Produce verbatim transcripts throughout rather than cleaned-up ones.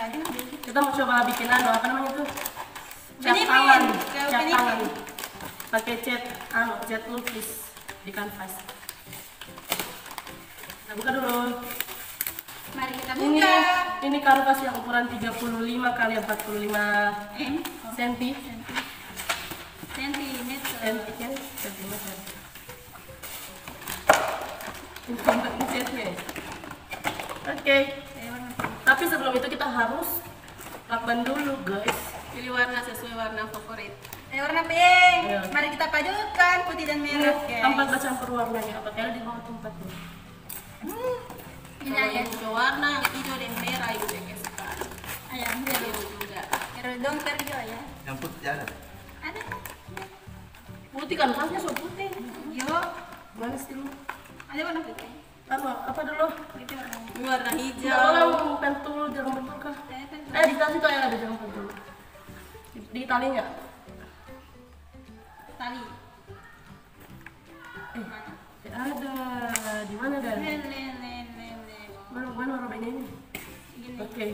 aja deh. Kita mau coba bikin anu, apa namanya tuh? Cat tangan, cat tangan. Pakai cat anu, cat lukis di kanvas. Kita buka dulu. Mari kita buka. Ini, ini kanvas yang ukuran tiga puluh lima kali empat puluh lima senti. Sentimeter. Sentimeter. Sentimeter. Oke. Tapi sebelum itu kita harus lakban dulu, guys. Pilih warna sesuai warna favorit. Eh, warna pink. Ya. Mari kita padukan putih dan merah, guys. Tempat campur warnanya apa? Kalau di bawah tempat nih. Hmm. Ini aja dua warna, yang hijau dan merah itu yang suka. Ayam biru juga. Kerudung terjo ya. Yang putih ada. Ada. Putih kan pasnya so putih. Yo. Mana sih lu? Ada warna putih. Apa? Apa dulu? Itu warna. Warna hijau. Kalau pentul jarum pentul kah? Eh, di tas itu ada jarum pentul. Di tali enggak? Tali. Eh, ada. Di mana ada? Mana mana robeknya ini? Oke.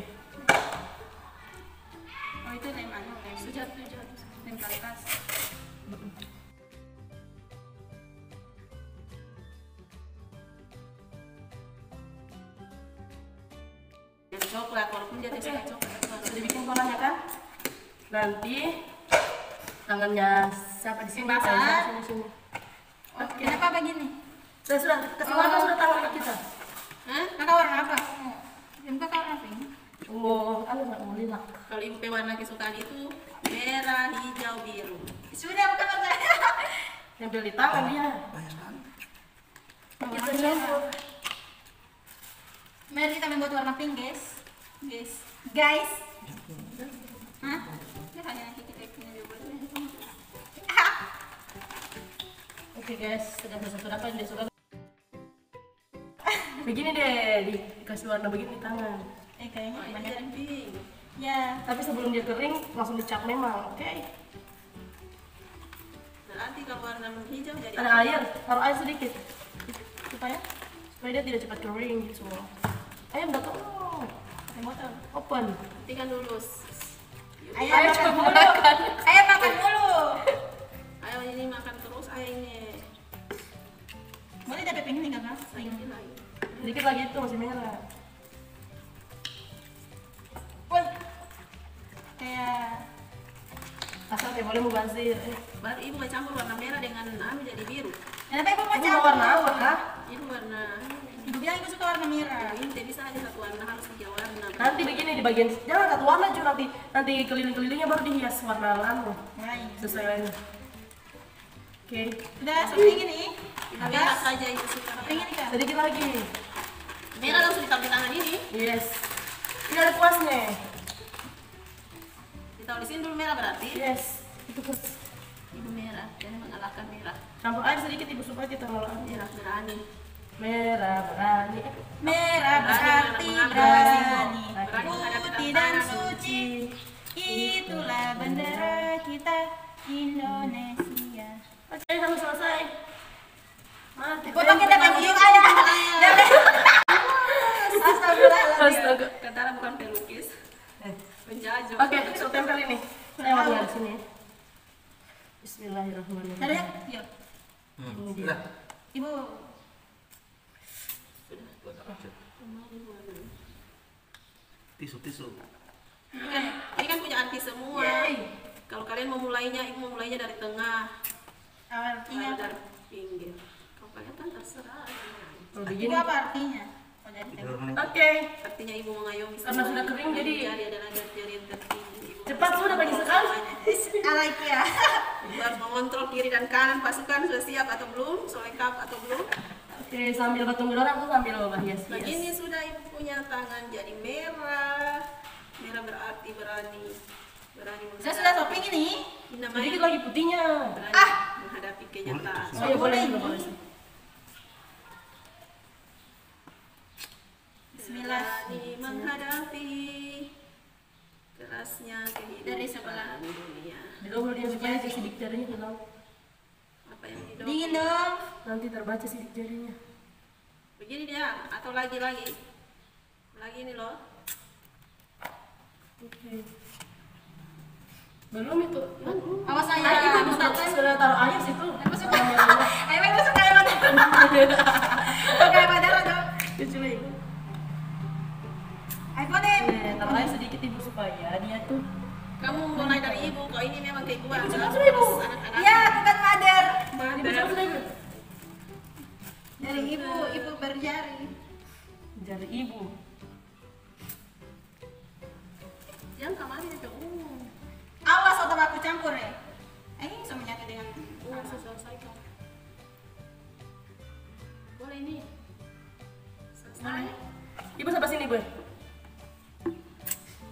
Oh, itu lem anu, lem sujat sujat lem kertas. Coklat, walaupun dia tidak suka coklat. Sudah bikin polanya kan? Nanti tangannya siapa di sini? Sini sini. Oke. Kenapa begini? Saya sudah keseluruhan sudah tangan kita. Hah? Kakak warna apa? Yang kakak warna pink. Oh, aku nggak mau lihat. Kalau ibu pe warna kesukaan itu merah, hijau, biru. Sudah bukan warna. Yang beli tangan dia. Banyak banget. Mari kita membuat warna pink, guys. Guys. Guys. Hah? Ini hanya nanti kita punya buat. Oke, guys. Sudah satu dapat dia suka. Begini deh, dikasih warna begini di tangan. Eh, kayaknya banyak pink. Ya, tapi sebelum dia kering langsung dicap memang, oke. Okay? Nanti kalau warna menghijau jadi ada air, taruh air sedikit. Supaya supaya dia tidak cepat kering gitu. Ayam datang. Motor. Open. Nantikan dulu. Ayam makan dulu. Ayam makan dulu. Ayam ini makan terus ayamnya. Boleh dapat pengen tinggal mas. Ayam dikit lagi. Dikit lagi itu masih merah. Woi. Kayak asal ya boleh mubazir. Baru ibu nggak campur warna merah dengan anu jadi biru. Kenapa ibu mau campur warna apa? Ibu warna. Ibu bilang ibu suka warna merah. Ini tidak bisa hanya satu warna, harus tiga warna. Nanti begini di bagian jangan satu warna cuma nanti nanti keliling-kelilingnya baru dihias warna lain. Sesuai lainnya. Oke. Sudah seperti ini. Agak saja ibu suka. Pengen kan? Sedikit lagi. Merah langsung ditaruh tangan ini. Yes. Ini ada kuasnya. Kita tulisin dulu merah berarti. Yes. Itu ibu merah. Jangan mengalahkan merah. Campur air sedikit ibu supaya kita mengalahkan merah berani. Merah berani, merah berarti berani, putih dan suci, itulah bendera kita Indonesia. Oke, sampai selesai. Mati. Foto kita kan yuk aja. Astaga, Katara bukan pelukis, penjajah. Oke, so tempel ini. Saya mau di sini. Bismillahirrahmanirrahim. Ada ya? Yuk. Ibu. Tisu-tisu bukan, ini kan punya arti semua. Yay. Kalau kalian memulainya, ibu memulainya dari tengah awal, iya dari pinggir. Kalau kalian kan terserah begini apa artinya? Oke, artinya ibu mengayomi karena sudah kering jadi cepat sudah bagi sekali alaik ya. Ibu harus mengontrol kiri dan kanan pasukan sudah siap atau belum, sudah lengkap atau belum. Oke, sambil patung dorang aku sambil hias-hias. Begini sudah ibu punya tangan jadi merah. Merah berarti berani. Berani. Saya sudah shopping ini. Sedikit lagi putihnya. Berani ah. menghadapi kenyataan. Oh, ya boleh, boleh. Bismillah. Berani menghadapi kerasnya kehidupan dari sebelah dunia. Dulu dia supaya sedikit jarinya hilang. Dingin dong. Nanti terbaca sidik jarinya. Begini dia atau lagi-lagi. Lagi ini loh. Okay. Belum itu. Awas aja. Ibu sudah taruh air situ. Ayo masuk kayak mana? Kayak mana tuh? Lucu ibu. Ayo boleh. Taruh air sedikit ibu supaya dia tuh. Kamu mulai dari ibu. Kok ini memang kayak gua. Ibu. Iya, bukan mother. Dari ibu, ibu berjari. Dari ibu. Yang kemarin itu. Awas atau aku campur ya. Eh, sama nyata dengan uang selesaikan. Boleh ini. Selesai. Ibu sampai sini, Bu.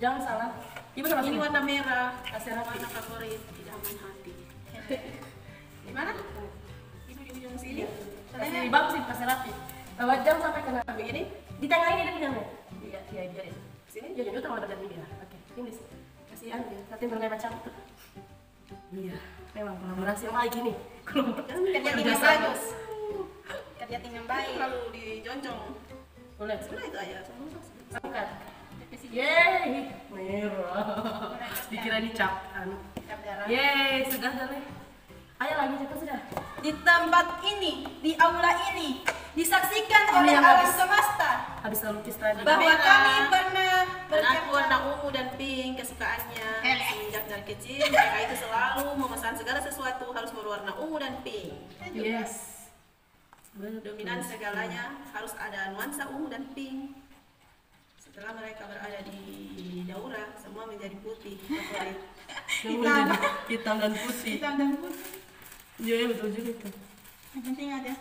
Jangan salah. Ibu sampai sini. Ini warna merah, kasih warna favorit di dalam hati. Di mana? Ibu di ujung sini. Kasih bagus sih, kasih rapi. Bawa jam sampai kena begini. Di tengah ini ada pinggangnya. Iya, iya, iya. Sini jujur tahu ada di merah. Oke, ini sini. Kasihan dia, nanti berlai macam itu. Iya, memang kolaborasi lagi nih. Kerja tim yang bagus. Kerja tim yang baik. Lalu dijonjong. Boleh, boleh itu aja. Angkat. Yeay, merah. Dikira ini cap, anu. Cap darah. Yeay, sudah sudah. Ayo lagi itu sudah. Di tempat ini, di aula ini, disaksikan oh, oleh alam semesta. Habis lukis tadi. Bahwa Bina. Kami pernah bertemu warna ungu dan pink kesukaannya. Elek. Sejak dari kecil mereka itu selalu memesan segala sesuatu harus berwarna ungu dan pink. Yes. Dominan segalanya harus ada nuansa ungu dan pink. Setelah mereka berada di daura, semua menjadi putih. Hitam. Hitam dan putih. Hitam dan putih. Iya betul juga itu. Yang penting ada.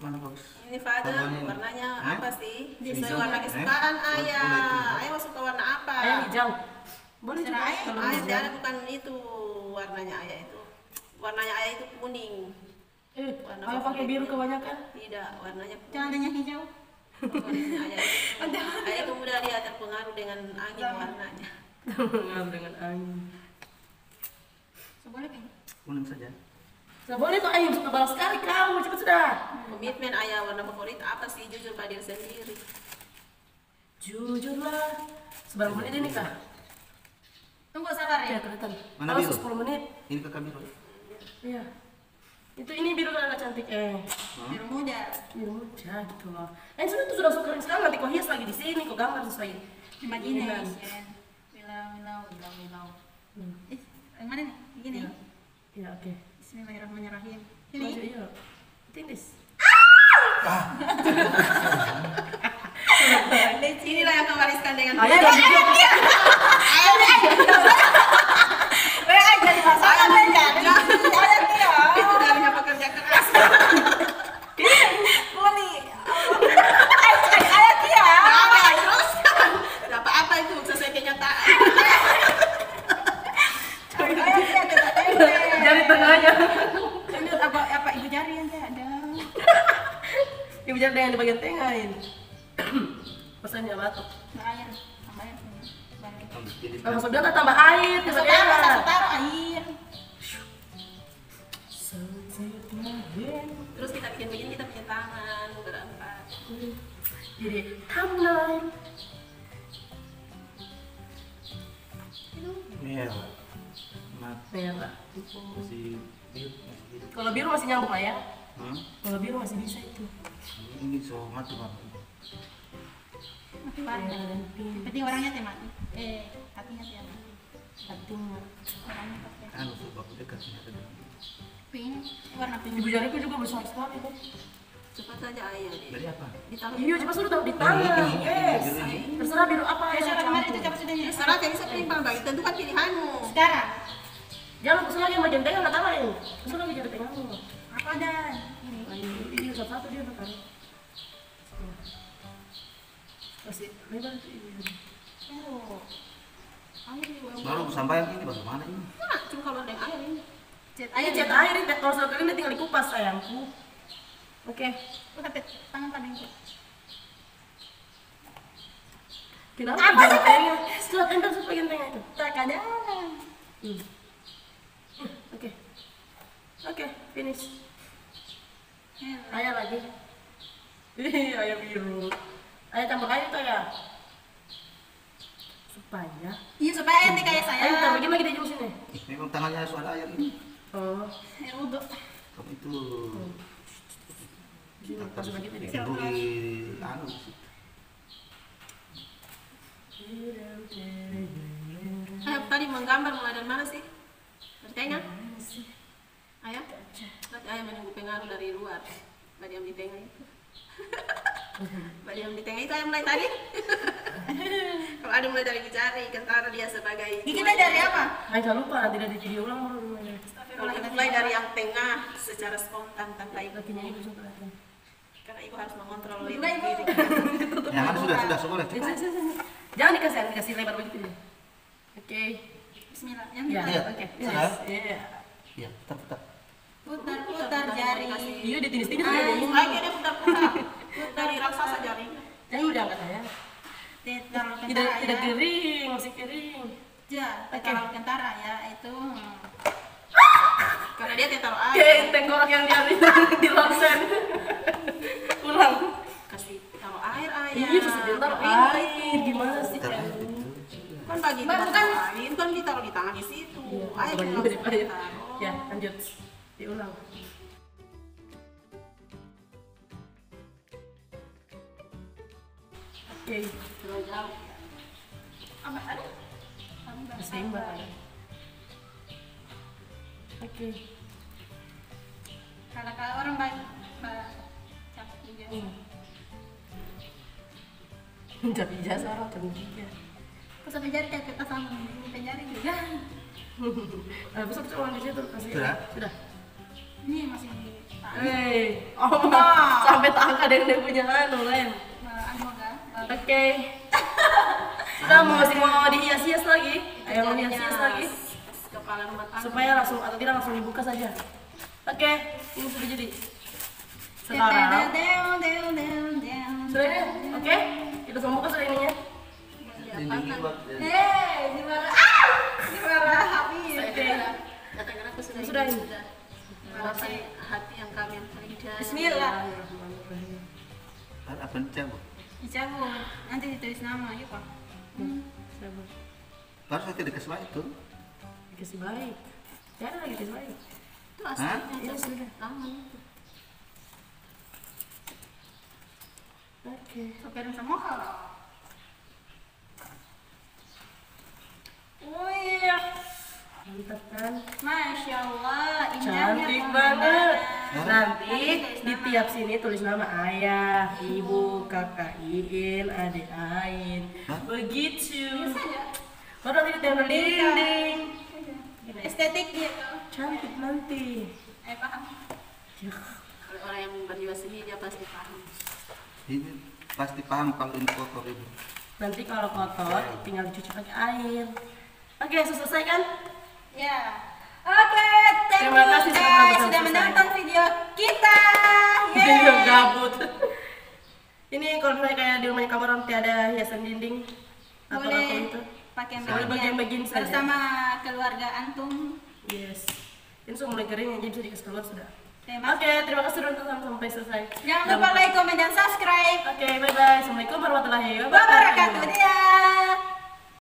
Mana bagus? Ini Fadel, warnanya eh? apa sih? Sesuai warna kesukaan eh? ayah. Ayah mau suka warna apa? Ayah hijau. Boleh juga. Ayah tidak bukan itu warnanya ayah itu. Warnanya ayah itu kuning. Eh, kalau pakai biru kebanyakan? Tidak, warnanya. Jangan adanya hijau. Warnanya ayah itu. Ayah itu mudah dia terpengaruh dengan angin warnanya. Terpengaruh dengan angin. Seboleh pink? Kuning saja. Tidak boleh tuh ayah, suka balas sekali kamu, cepat sudah. Komitmen ayah warna favorit apa sih? Jujur pada diri sendiri. Jujurlah. Seberapa menit ini kak? Tunggu sabar ya. Ya kelihatan. Mana biru? sepuluh menit. Ini kakak biru. Iya. Itu ini biru anak cantik eh. Hmm? Biru muda. Biru muda gitu loh. Eh sudah tuh sudah suka kering sekali, nanti kau hias lagi di sini, kau gambar sesuai. Imajinasi. Wilau, wilau, wilau, wilau. Eh, yang mana nih? Begini. Iya, oke. Bismillahirrahmanirrahim. Ini. Tindis. Ah! Inilah yang kau wariskan dengan ayah. Ayah jadi masalah. Ayah dia. Itu dari apa kerja keras. Boleh. Ayah dia. Terus. Apa-apa itu sesuai kenyataan. Jari tengahnya. Ini apa apa ibu jari yang saya ada. Ibu jari yang di bagian tengah ini. Pesannya batuk. Air, tambah air. Kalau sudah tak tambah air, tambah air. Satu taruh air. Terus kita bikin begini, kita bikin tangan berempat. Jadi timeline. Itu. Merah. Merah. Masih biru. Kalau biru masih nyambung lah ya. Hmm? Kalau biru masih bisa itu. Ini so mati mati. Mati mati. Penting orangnya teh mati. Eh, hatinya teh mati. Hatinya. Orangnya pakai. Anu so baku dekat sini ada. Pink, warna pink. Ibu jariku juga besar sekali kok. Cepat saja ayah. Dari apa? Iya cepat suruh taruh di tangan. Yes. Terserah biru apa ya. Terserah kemarin itu cepat sudah nyari. Terserah jadi sepelimpang bagi tentukan pilihanmu. Sekarang. Jangan kesel lagi sama jam tengah, nggak ya? Kesel lagi jam tengah lu. Apa dan? Ini. Ini usap satu dia makan. Masih lebar itu ini. Oh. Baru sampai ini bagaimana ini? Nah, cuma kalau ada air ini. Ayo cat air ini, kalau sudah kering tinggal dikupas sayangku. Oke. Lihat tangan tadi. Kenapa? Apa sih tengah? Sudah tengah sudah bagian tengah itu. Tak ada. Oke, oke, finish. Ayah lagi. Ih, ayah biru. Ayah tambah air itu ya. Payah. Iya supaya ente kayak saya. Ente bagaimana kita jelasin ya? Memang tangannya harus ada air ini. Oh, air uduk. Kamu itu. Kita harus diberi anu. Ayah tadi menggambar mulai dari mana sih? Bertengah? Ayah? Nanti ayah menunggu pengaruh dari luar. Bagi yang di tengah itu. Bagi yang di tengah itu ayah mulai tadi. Kalau ada mulai dari bicara, karena dia sebagai. Kita dari apa? Ayah lupa, tidak di video ulang. Kalau kita mulai dari yang tengah secara spontan tanpa ikut ibu. Karena ibu harus mengontrol diri. Yang ada sudah sudah sudah. Jangan dikasih, dikasih lebar begitu deh. Oke. Bismillah. Yang ya, ya. Oke. Sudah. Iya. Iya, putar putar. Putar putar jari. Iya, di tinis-tinis sudah bingung. Oke, dia putar putar. Putar raksasa jari. Jangan udah enggak saya. Tidak tidak tidak kering, masih kering. Ya, kalau kentara ya itu karena dia tidak taruh air. Tenggorok yang dia di longsen. Kurang. Kasih taruh air air. Iya, terus dia taruh air. Gimana sih? Kan bagi air kan ditaruh di tangan di situ. Air langsung. Ya, lanjut. Diulang. Oke, terlalu jauh. Apa tadi? Sembah. Oke. Kalau kalau orang baik, cakap ijazah. Cakap ijazah orang terbuka. Pusat jari kayak kita sama, pusat jari juga. Pusat orang di situ kasih. Sudah, sudah. Ini masih. Hei, oh, sampai tak ada yang dia punya kan, lain. Oke. Kita mau masih mau dihias-hias lagi. Ayo mau dihias-hias lagi. Supaya langsung atau tidak langsung dibuka saja. Oke, ini sudah jadi. Sekarang. Sudah ya? Oke, kita semua buka sudah ininya. Hei, gimana? Ah, gimana habis? Katakanlah aku sudah. Sudah ini. Merasa hati yang kami yang paling dalam. Bismillah. Apa ncam? Ncam, nanti ditulis nama, yuk pak. Baru saya tidak kesuai itu. Kasih baik, jangan lagi kasih baik. Itu aslinya, itu sudah tangan. Oke, sampai rumah sama kalau. Wih, mantap kan? Masya Allah, cantik banget. Nanti di tiap sini tulis nama ayah, ibu, kakak Iin, adik Ain, begitu. Kalau nanti ditempel dinding. Estetik dia cantik nanti. Eh paham? Ya. Kalau orang yang berjiwa seni dia pasti paham. Ini pasti paham kalau ini kotor ini. Nanti kalau kotor ya, tinggal dicuci pakai air. Oke, okay, sudah selesai kan? Ya. Oke, okay, terima kasih guys sudah menonton video kita. Video gabut. Ini kalau misalnya kayak di rumah kamu orang tiada hiasan dinding atau apa itu? Pakai bagian-bagian saja bersama keluarga antum. Yes, ini sudah mulai kering, jadi bisa dikasih keluar sudah. Oke, terima kasih sudah nonton sampai selesai. Jangan lupa like, komen, dan subscribe. Oke, bye bye. Assalamualaikum warahmatullahi wabarakatuh.